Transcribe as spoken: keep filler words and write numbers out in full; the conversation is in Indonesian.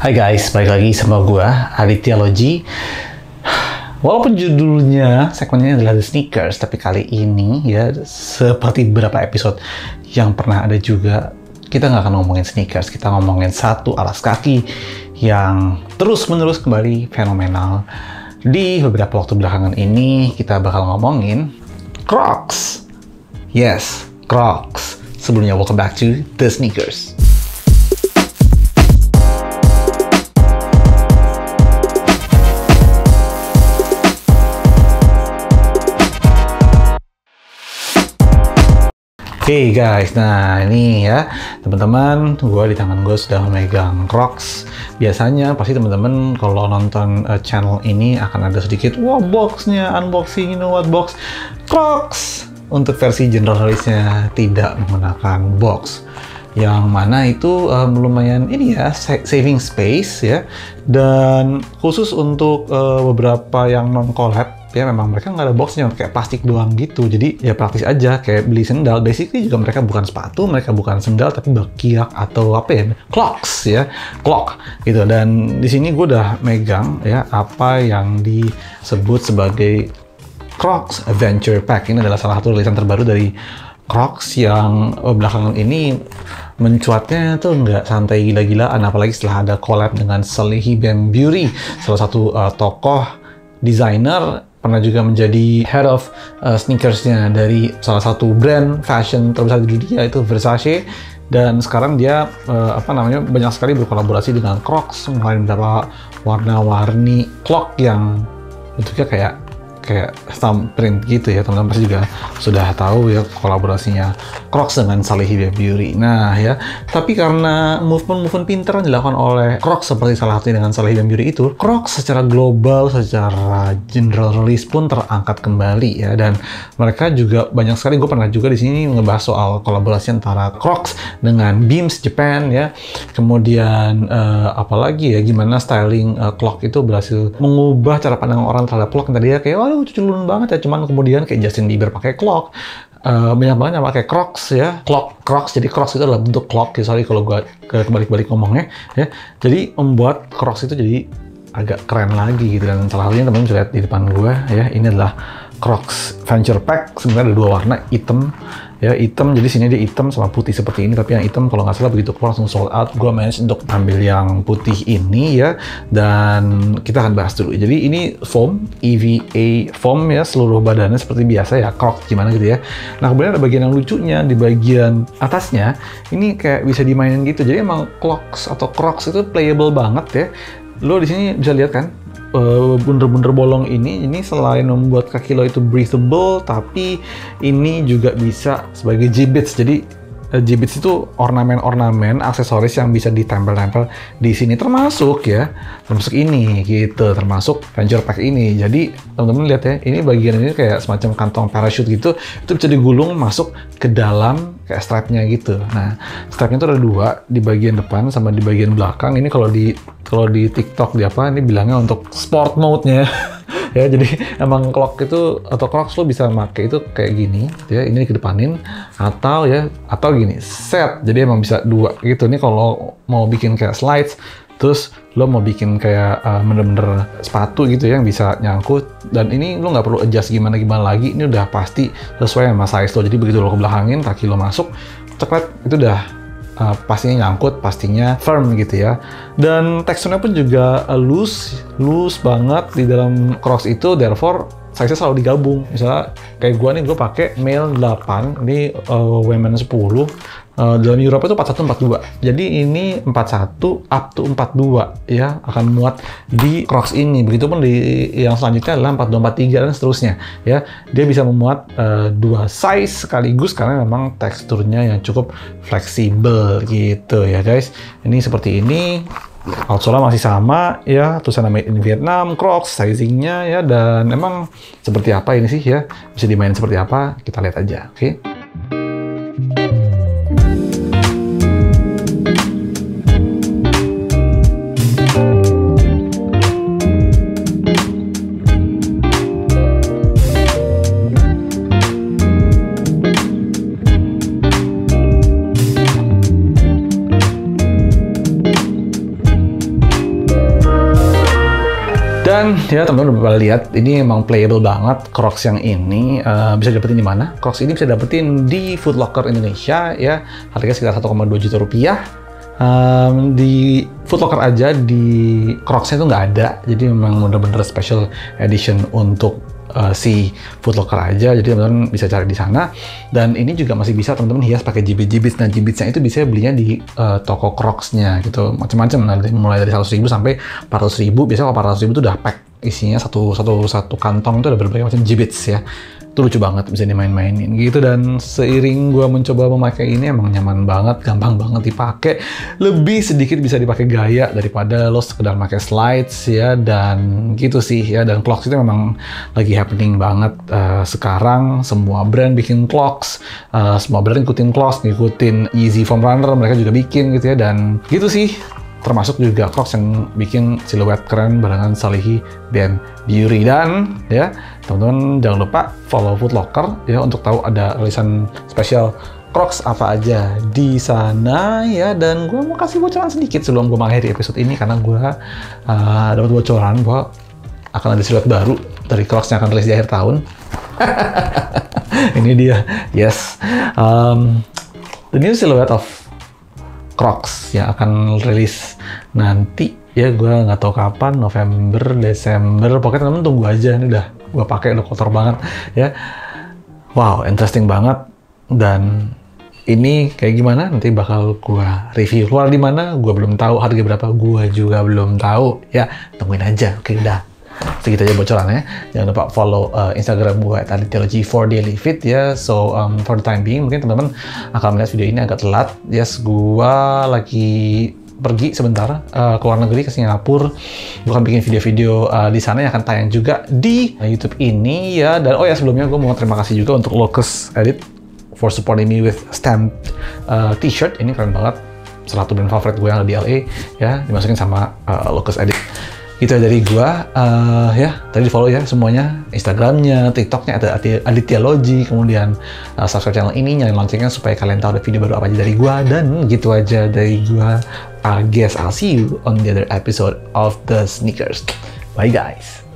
Hai guys, balik lagi sama gue, Aditya Loji. Walaupun judulnya, segmennya adalah The Sneakers, tapi kali ini ya, seperti beberapa episode yang pernah ada juga, kita nggak akan ngomongin sneakers, kita ngomongin satu alas kaki yang terus-menerus kembali fenomenal. Di beberapa waktu belakangan ini, kita bakal ngomongin Crocs. Yes, Crocs. Sebelumnya, welcome back to The Sneakers. Hey guys, nah ini ya teman-teman, gue di tangan gue sudah memegang Crocs. Biasanya pasti teman-teman kalau nonton uh, channel ini akan ada sedikit wow boxnya, unboxing, you know what box Crocs. Untuk versi generalisnya tidak menggunakan box, yang mana itu um, lumayan ini ya, saving space ya. Dan khusus untuk uh, beberapa yang non collab ya, memang mereka nggak ada boxnya, kayak plastik doang gitu. Jadi ya praktis aja, kayak beli sendal. Basically juga mereka bukan sepatu, mereka bukan sendal, tapi berkiak atau apa ya, Crocs ya, clock gitu. Dan di sini gue udah megang ya apa yang disebut sebagai Crocs Venturer Pack. Ini adalah salah satu rilisan terbaru dari Crocs yang belakangan ini mencuatnya tuh nggak santai gila-gilaan, apalagi setelah ada collab dengan Salehe Bembury, salah satu uh, tokoh desainer, pernah juga menjadi head of uh, sneakersnya dari salah satu brand fashion terbesar di dunia, itu Versace. Dan sekarang dia uh, apa namanya banyak sekali berkolaborasi dengan Crocs, mulai beberapa warna-warni clock yang bentuknya kayak kayak thumbprint gitu ya. Teman-teman pasti juga sudah tahu ya kolaborasinya Crocs dengan Salehe Bembury. Nah ya, tapi karena movement-movement pinter yang dilakukan oleh Crocs seperti salah satu dengan Salehe Bembury itu, Crocs secara global, secara general release pun terangkat kembali ya. Dan mereka juga banyak sekali, gue pernah juga di sini ngebahas soal kolaborasi antara Crocs dengan Beams Japan ya. Kemudian uh, apalagi ya, gimana styling uh, clock itu berhasil mengubah cara pandang orang terhadap clock. Tadi ya kayak aduh culun banget ya, cuman kemudian kayak Justin Bieber pakai clock, uh, banyak banget yang pakai Crocs ya, clock Crocs. Jadi Crocs itu adalah bentuk clock ya, sorry kalau gua kebalik-balik ngomongnya ya. Jadi membuat Crocs itu jadi agak keren lagi gitu. Dan salah satunya teman-teman bisa lihat di depan gua ya, ini adalah Crocs Venture Pack. Sebenarnya ada dua warna, hitam ya, hitam. Jadi sini dia hitam sama putih seperti ini, tapi yang hitam kalau nggak salah begitu keluar langsung sold out. Gue manage untuk ambil yang putih ini ya, dan kita akan bahas dulu. Jadi ini foam, E V A foam ya, seluruh badannya seperti biasa ya, Crocs gimana gitu ya. Nah kemudian ada bagian yang lucunya di bagian atasnya, ini kayak bisa dimainin gitu. Jadi emang Crocs atau Crocs itu playable banget ya. Lo di sini bisa lihat kan, bunder-bunder bolong ini, ini selain membuat kaki lo itu breathable, tapi ini juga bisa sebagai J-beads. Jadi J-beads itu ornamen-ornamen, aksesoris yang bisa ditempel-tempel di sini, termasuk ya, termasuk ini gitu, termasuk Venture Pack ini. Jadi teman-teman lihat ya, ini bagian ini kayak semacam kantong parachute gitu, itu bisa digulung masuk ke dalam kayak strapnya gitu. Nah, strapnya itu ada dua, di bagian depan sama di bagian belakang. Ini kalau di kalau di TikTok di apa, ini bilangnya untuk sport mode-nya. Ya, jadi emang clock itu atau Crocs lo bisa pakai itu kayak gini ya, ini dikedepanin atau ya atau gini set. Jadi emang bisa dua gitu. Ini kalau mau bikin kayak slides, terus lo mau bikin kayak bener-bener uh, sepatu gitu ya, yang bisa nyangkut. Dan ini lo nggak perlu adjust gimana-gimana lagi, ini udah pasti sesuai sama size lo. Jadi begitu lo kebelakangin, kaki lo masuk, ceklet, itu udah uh, pastinya nyangkut, pastinya firm gitu ya. Dan teksturnya pun juga uh, loose, loose banget di dalam Crocs itu, therefore size-nya selalu digabung. Misalnya kayak gua nih, gua pakai male delapan, ini uh, women sepuluh. Uh, dalam Eropa itu empat satu empat dua. Jadi ini empat satu up to empat dua ya akan muat di Crocs ini. Begitupun di yang selanjutnya adalah empat dua empat tiga dan seterusnya ya. Dia bisa memuat uh, dua size sekaligus karena memang teksturnya yang cukup fleksibel gitu ya guys. Ini seperti ini. Outsole masih sama ya, tulisan made in Vietnam, Crocs, sizingnya ya. Dan emang seperti apa ini sih ya, bisa dimain seperti apa, kita lihat aja, oke okay? Dan ya teman-teman udah lihat, ini emang playable banget. Crocs yang ini uh, bisa dapetin di mana? Crocs ini bisa dapetin di Foot Locker Indonesia ya, harganya sekitar satu koma dua juta rupiah. Um, di Foot Locker aja, di Crocs-nya itu nggak ada, jadi memang bener-bener special edition untuk Uh, si Foot Locker aja, jadi teman-teman bisa cari di sana. Dan ini juga masih bisa teman-teman hias pakai jibit-jibit. Nah, jibitnya itu bisa belinya di uh, toko Crocs-nya gitu, macam-macam. Nah, mulai dari seratus ribu sampai empat ratus ribu. Biasanya kalau empat ratus ribu itu udah pack isinya satu satu satu kantong itu ada berbagai macam jibits ya. Itu lucu banget, bisa dimain-mainin gitu. Dan seiring gua mencoba memakai ini, emang nyaman banget, gampang banget dipakai, lebih sedikit bisa dipakai gaya daripada lo sekedar pakai slides ya. Dan gitu sih ya, dan Crocs itu memang lagi happening banget uh, sekarang. Semua brand bikin Crocs, uh, semua brand ngikutin Crocs, ngikutin Yeezy Foam Runner mereka juga bikin gitu ya. Dan gitu sih, termasuk juga Crocs yang bikin siluet keren barengan Salehe Bembury. Dan ya teman-teman, jangan lupa follow Foot Locker ya untuk tahu ada rilisan spesial Crocs apa aja di sana ya. Dan gue mau kasih bocoran sedikit sebelum gue mengakhiri episode ini, karena gue uh, dapat bocoran bahwa akan ada siluet baru dari Crocs yang akan rilis di akhir tahun. Ini dia, yes, um, the new silhouette of Crocs yang akan rilis nanti ya. Gue nggak tahu kapan, November, Desember, pokoknya temen tunggu aja. Ini udah gue pakai, udah kotor banget ya. Wow, interesting banget. Dan ini kayak gimana nanti bakal gue review. Keluar di mana gue belum tahu, harga berapa gue juga belum tahu ya. Tungguin aja. Oke, udah segitu aja bocorannya. Jangan lupa follow uh, Instagram gue at adityalogy for daily feed ya. So um, for the time being, mungkin teman-teman akan melihat video ini agak telat. Yes, gue lagi pergi sebentar uh, ke luar negeri, ke Singapura. Gue akan bikin video-video uh, di sana yang akan tayang juga di YouTube ini ya. Dan oh ya, sebelumnya gue mau terima kasih juga untuk Locus Edit for supporting me with stamped uh, t-shirt. Ini keren banget, salah satu brand favorit gue yang ada di L A ya, dimasukin sama uh, Locus Edit. Itu dari gua, uh, ya tadi di follow ya semuanya, Instagramnya, TikToknya ada Aditya Loji, kemudian uh, subscribe channel ini, nyalain loncengnya supaya kalian tahu ada video baru apa aja dari gua. Dan gitu aja dari gua. I guess I'll see you on the other episode of the sneakers. Bye guys.